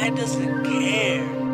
God doesn't care.